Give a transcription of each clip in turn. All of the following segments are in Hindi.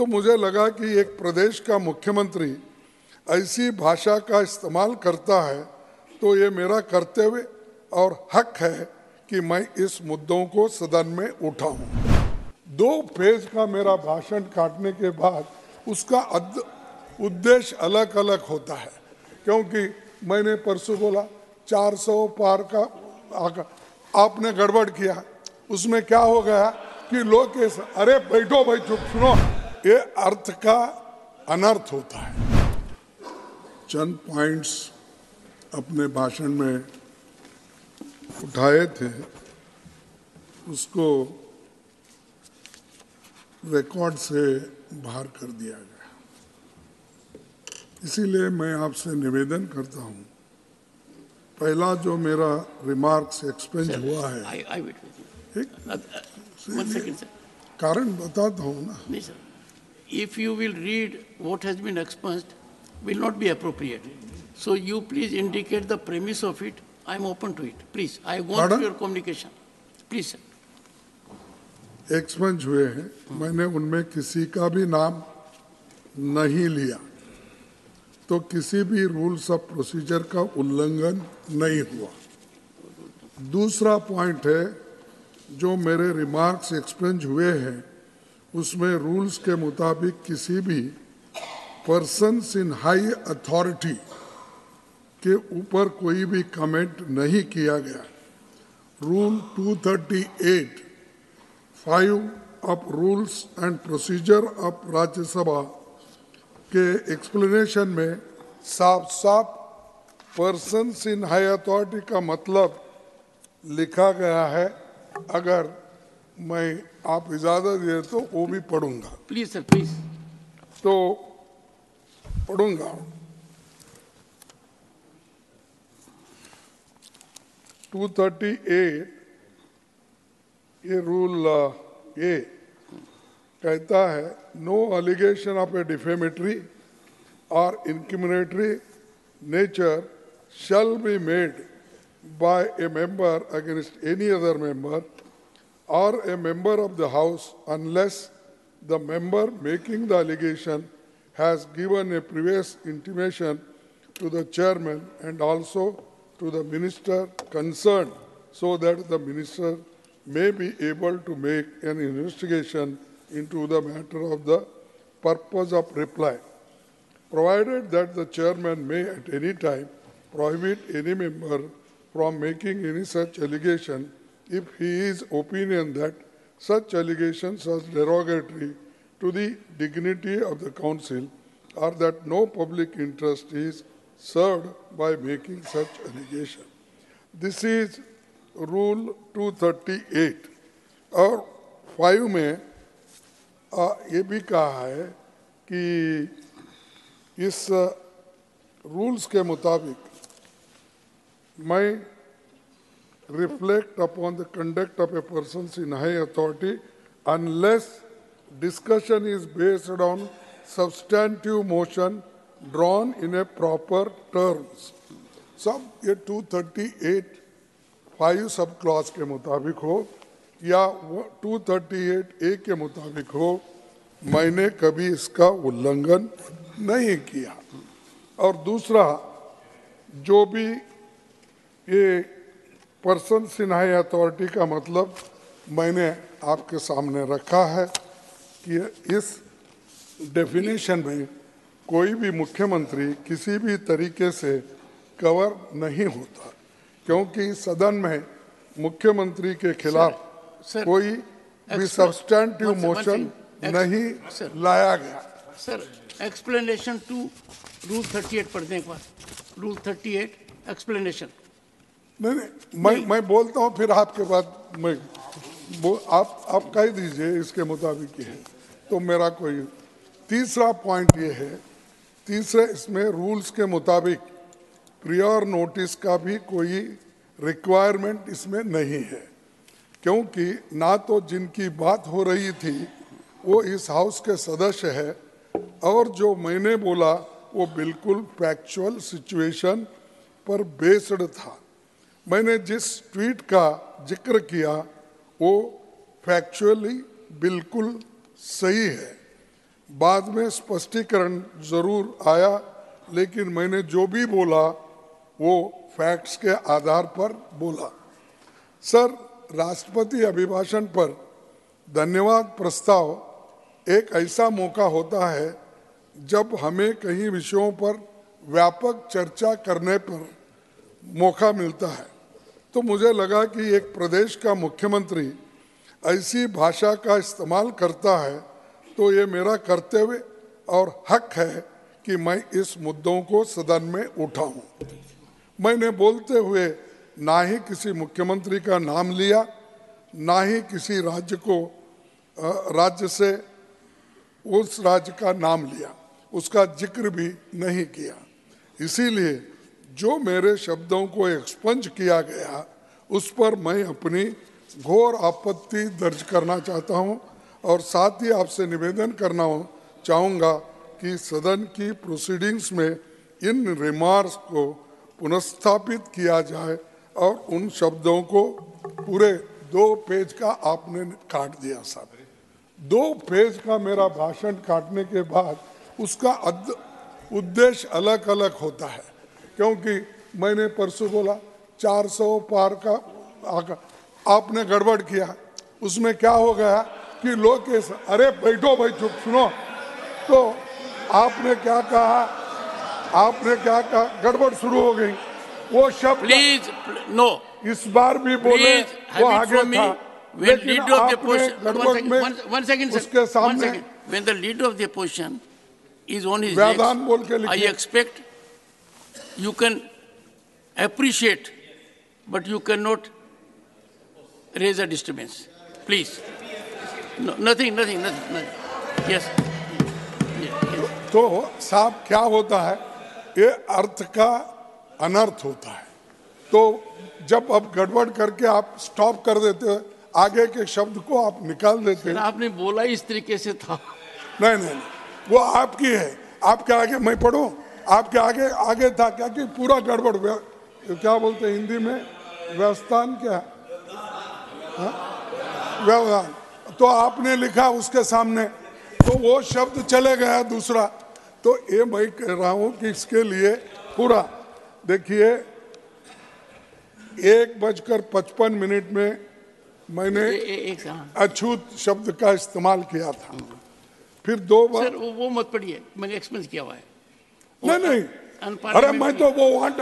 तो मुझे लगा कि एक प्रदेश का मुख्यमंत्री ऐसी भाषा का इस्तेमाल करता है तो ये मेरा कर्तव्य और हक है कि मैं इस मुद्दों को सदन में उठाऊं। 2 पेज का मेरा भाषण काटने के बाद उसका उद्देश्य अलग अलग होता है, क्योंकि मैंने परसों बोला 400 पार का आपने गड़बड़ किया। उसमें क्या हो गया कि लोग अरे बैठो भाई चुप सुनो, ये अर्थ का अनर्थ होता है। चंद पॉइंट्स अपने भाषण में उठाए थे, उसको रिकॉर्ड से बाहर कर दिया गया। इसीलिए मैं आपसे निवेदन करता हूं, पहला जो मेरा रिमार्क्स एक्सपेंज हुआ है कारण बताता हूं ना। If you will read what has been expunged will not be appropriate, so you please indicate the premise of it. I am open to it, please. I want your communication, please sir. Expunge हुए हैं, मैंने उनमें किसी का भी नाम नहीं लिया, तो किसी भी रूल्स ऑफ प्रोसीजर का उल्लंघन नहीं हुआ। दूसरा पॉइंट है, जो मेरे रिमार्क्स एक्सपेंज हुए हैं उसमें रूल्स के मुताबिक किसी भी पर्सन्स इन हाई अथॉरिटी के ऊपर कोई भी कमेंट नहीं किया गया। Rule 238 5 of rules and procedure of Rajya Sabha के एक्सप्लेनेशन में साफ साफ पर्सन्स इन हाई अथॉरिटी का मतलब लिखा गया है। अगर मैं आप इजाज़त दे तो वो भी पढ़ूंगा प्लीज सर, प्लीज तो पढ़ूंगा। 238 ये रूल ये कहता है, no allegation of a defamatory or incriminatory nature shall be made by a member against any other member or a member of the house unless the member making the allegation has given a previous intimation to the chairman and also to the minister concerned, so that the minister may be able to make an investigation into the matter of the purpose of reply, provided that the chairman may at any time prohibit any member from making any such allegation if he is opinion that such allegations are derogatory to the dignity of the council or that no public interest is served by making such allegation. This is rule 238 और 5 में ये भी कहा है कि इस रूल्स के मुताबिक मैं reflect upon the conduct of a person in high authority unless discussion is based on substantive motion drawn in a proper terms. सब ये 238(5) सब क्लास के मुताबिक हो या 238A के मुताबिक हो, मैंने कभी इसका उल्लंघन नहीं किया। और दूसरा, जो भी ये पर्सन सिन्हाई अथॉरिटी का मतलब मैंने आपके सामने रखा है कि इस डेफिनेशन में कोई भी मुख्यमंत्री किसी भी तरीके से कवर नहीं होता, क्योंकि सदन में मुख्यमंत्री के खिलाफ कोई भी सब्सटैंटिव मोशन नहीं लाया गया। सर, एक्सप्लेनेशन टू रूल 38 पढ़ने एक बार, रूल 38 एक्सप्लेनेशन। नहीं, मैं बोलता हूँ फिर आपके बाद मैं वो आप कह दीजिए इसके मुताबिक है तो मेरा कोई। तीसरा पॉइंट ये है, तीसरे इसमें रूल्स के मुताबिक प्रियर नोटिस का भी कोई रिक्वायरमेंट इसमें नहीं है, क्योंकि ना तो जिनकी बात हो रही थी वो इस हाउस के सदस्य है और जो मैंने बोला वो बिल्कुल फैक्चुअल सिचुएशन पर बेस्ड था। मैंने जिस ट्वीट का जिक्र किया वो फैक्चुअली बिल्कुल सही है। बाद में स्पष्टीकरण जरूर आया, लेकिन मैंने जो भी बोला वो फैक्ट्स के आधार पर बोला। सर, राष्ट्रपति अभिभाषण पर धन्यवाद प्रस्ताव एक ऐसा मौका होता है जब हमें कई विषयों पर व्यापक चर्चा करने पर मौका मिलता है। तो मुझे लगा कि एक प्रदेश का मुख्यमंत्री ऐसी भाषा का इस्तेमाल करता है तो ये मेरा कर्तव्य और हक है कि मैं इस मुद्दों को सदन में उठाऊं। मैंने बोलते हुए ना ही किसी मुख्यमंत्री का नाम लिया, ना ही किसी राज्य को राज्य से उस राज्य का नाम लिया, उसका जिक्र भी नहीं किया। इसीलिए जो मेरे शब्दों को एक्सपंज किया गया उस पर मैं अपनी घोर आपत्ति दर्ज करना चाहता हूं और साथ ही आपसे निवेदन करना चाहूँगा कि सदन की प्रोसीडिंग्स में इन रिमार्क्स को पुनर्स्थापित किया जाए और उन शब्दों को पूरे 2 पेज का आपने काट दिया। साहब, 2 पेज का मेरा भाषण काटने के बाद उसका उद्देश्य अलग अलग होता है, क्योंकि मैंने परसों बोला 400 पार का आपने गड़बड़ किया। उसमें क्या हो गया कि लोग अरे बैठो भाई, चुप सुनो, तो आपने क्या कहा गड़बड़ शुरू हो गई। वो शब्द प्लीज नो इस बार भी बोले वो आगे था, लेकिन आपने गड़बड़ में उसके सामने when the leader of the opposition is on his legs, I expect you can appreciate but you cannot raise a disturbance, please. No, nothing. Yes. तो साहब, क्या होता है, ये अर्थ का अनर्थ होता है। तो जब आप गड़बड़ करके आप स्टॉप कर देते हो, आगे के शब्द को आप निकाल देते हो। आपने बोला इस तरीके से था। नहीं, वो आपकी है, आपके आगे मैं पढ़ूं, आपके आगे था क्या कि पूरा गड़बड़, क्या बोलते हैं हिंदी में, व्यवस्थान, क्या व्यवधान, तो आपने लिखा उसके सामने, तो वो शब्द चले गया दूसरा। तो ये मैं कह रहा हूँ कि इसके लिए पूरा देखिए, 1:55 में मैंने अछूत शब्द का इस्तेमाल किया था, फिर 2 बार। सर, वो मत पढ़िए, मैंने एक्सपेंस किया हुआ है। नहीं, अरे मैं तो वो वांट,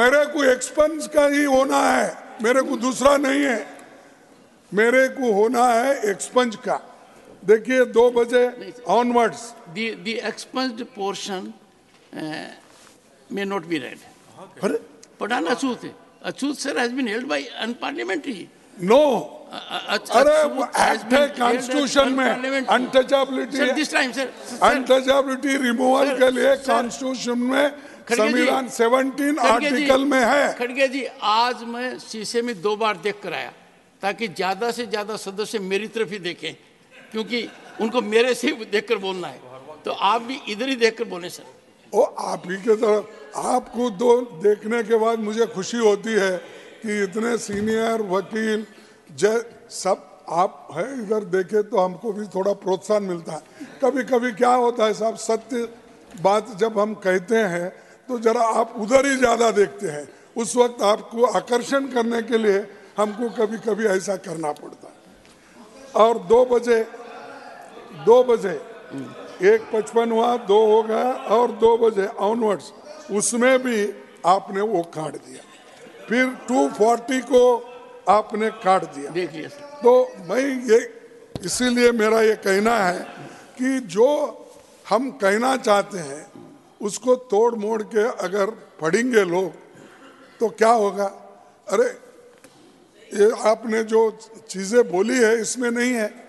मेरे को एक्सपेंस का ही होना है, मेरे को दूसरा नहीं है, मेरे को होना है एक्सपंज का। देखिए 2 बजे onwards the expunged portion may not be read. अरे पढ़ाना अछूत है, अछूत sir has been held by unparliamentary. No, अरे एक्ट है कॉन्स्टिट्यूशन में, अनटचेबिलिटी रिमूवल के लिए कॉन्स्टिट्यूशन में संविधान 17 आर्टिकल में है। खड़गे जी, आज मैं शीशे में 2 बार देख कर आया ताकि ज्यादा से ज्यादा सदस्य मेरी तरफ ही देखें, क्योंकि उनको मेरे से देखकर बोलना है, तो आप भी इधर ही देखकर बोले। सर, ओ आप ही के तरफ, आपको 2 देखने के बाद मुझे खुशी होती है कि इतने सीनियर वकील जय सब आप हैं, इधर देखे तो हमको भी थोड़ा प्रोत्साहन मिलता है। कभी कभी क्या होता है साहब, सत्य बात जब हम कहते हैं तो जरा आप उधर ही ज़्यादा देखते हैं, उस वक्त आपको आकर्षण करने के लिए हमको कभी कभी ऐसा करना पड़ता है। और 2 बजे 1:55 हुआ, 2 हो गया, और 2 बजे ऑनवर्ड्स उसमें भी आपने वो काट दिया, फिर 2:40 को आपने काट दिया। देखिए, तो मैं ये इसीलिए मेरा ये कहना है कि जो हम कहना चाहते हैं उसको तोड़ मोड़ के अगर पढ़ेंगे लोग तो क्या होगा, अरे ये आपने जो चीज़ें बोली है इसमें नहीं है।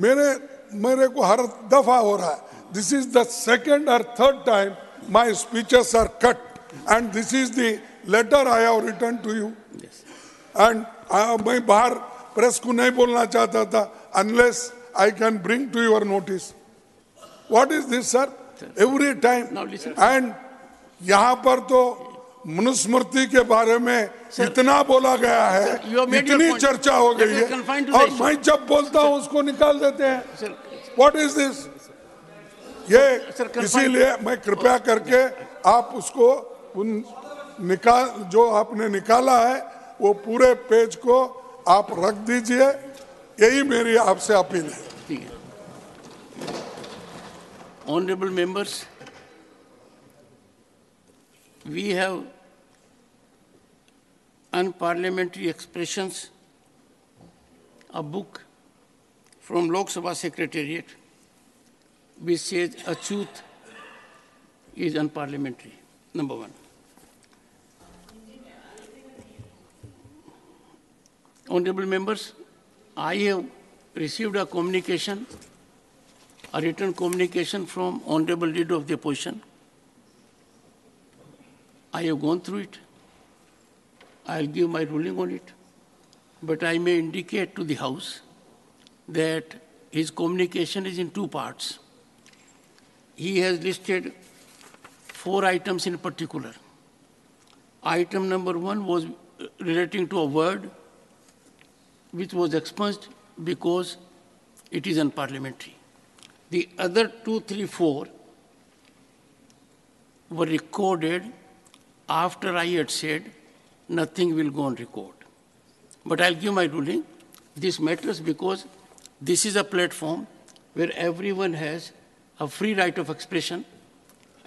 मेरे को हर दफ़ा हो रहा है, this is the second or third time my speeches are cut and this is the letter I have return to you and मैं बाहर प्रेस को नहीं बोलना चाहता था unless I can bring to your notice. What is this sir, every time. And यहाँ पर तो मनुस्मृति के बारे में इतना बोला गया है, इतनी चर्चा हो गई है, और मैं जब बोलता हूँ उसको निकाल देते हैं। व्हाट इज दिस, ये इसीलिए मैं कृपया करके आप उसको उन निकाल जो आपने निकाला है वो पूरे पेज को आप रख दीजिए, यही मेरी आपसे अपील है। ठीक है, honourable members, we have unparliamentary expressions, a book from Lok Sabha Secretariat which says a truth is unparliamentary, number one. Honorable members, I have received a communication, a written communication from Honorable Leader of the Opposition. I have gone through it. I will give my ruling on it. But I may indicate to the House that his communication is in two parts. He has listed four items in particular. Item number one was relating to a word which was expunged because it is unparliamentary. The other 2, 3, 4 were recorded after I had said nothing will go on record. But I'll give my ruling. This matters because this is a platform where everyone has a free right of expression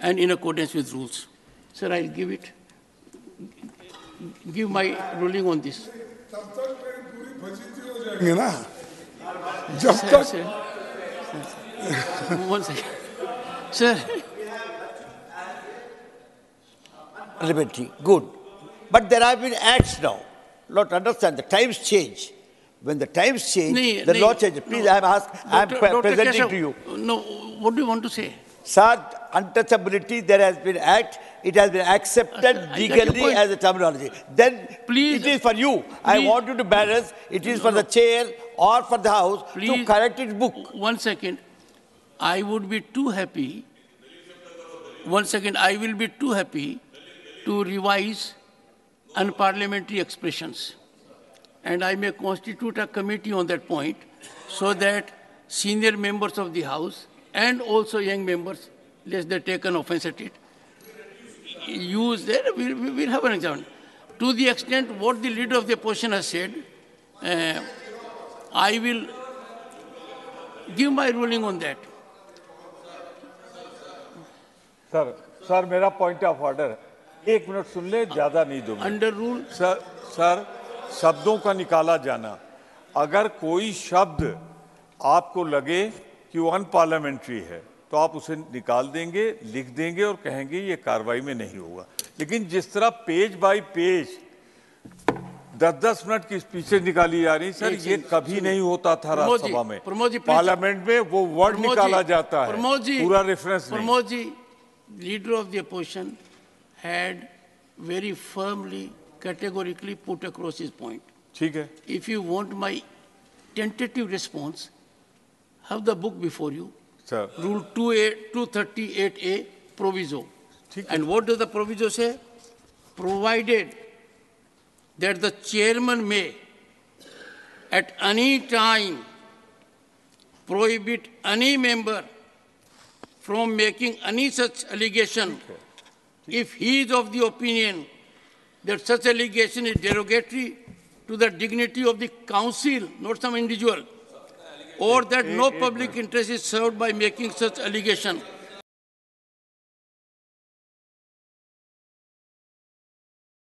and in accordance with rules. Sir, I'll give it, give my ruling on this. Sir, one second. Sir. Good. But there have been acts now. Not understand, the times change. When the times change, the law changes. Please, no. I am presenting to you. No, what do you want to say? Sir, untouchability, there has been act. It has been accepted legally as a terminology. Then please, it is for you. Please, I want you to balance. It is for the chair or for the House to correct its book. One second. I would be too happy. One second. I will be too happy to revise unparliamentary expressions. And I may constitute a committee on that point so that senior members of the House and also young members, lest they take an offense at it, use that. We'll have an example. To the extent what the Leader of the Opposition has said, I will give my ruling on that. Sir, my point of order. एक मिनट सुन ले, ज्यादा नहीं दूंगा। अंडर रूल सर, शब्दों का निकाला जाना, अगर कोई शब्द आपको लगे कि वो अनपार्लियामेंट्री है तो आप उसे निकाल देंगे, लिख देंगे और कहेंगे ये कार्रवाई में नहीं होगा। लेकिन जिस तरह पेज बाय पेज 10-10 मिनट की स्पीचेज निकाली जा रही, सर ये कभी नहीं होता था राज्यसभा में। पार्लियामेंट में वो वर्ड निकाला जाता है, पूरा reference. Pramod ji, leader of the opposition had very firmly, categorically put across his point. Okay. If you want my tentative response, have the book before you. Sir. Rule 238A, proviso. Okay. And what does the proviso say? Provided that the chairman may at any time prohibit any member from making any such allegation. Okay. If he is of the opinion that such allegation is derogatory to the dignity of the council, not some individual, or that no public interest is served by making such allegation,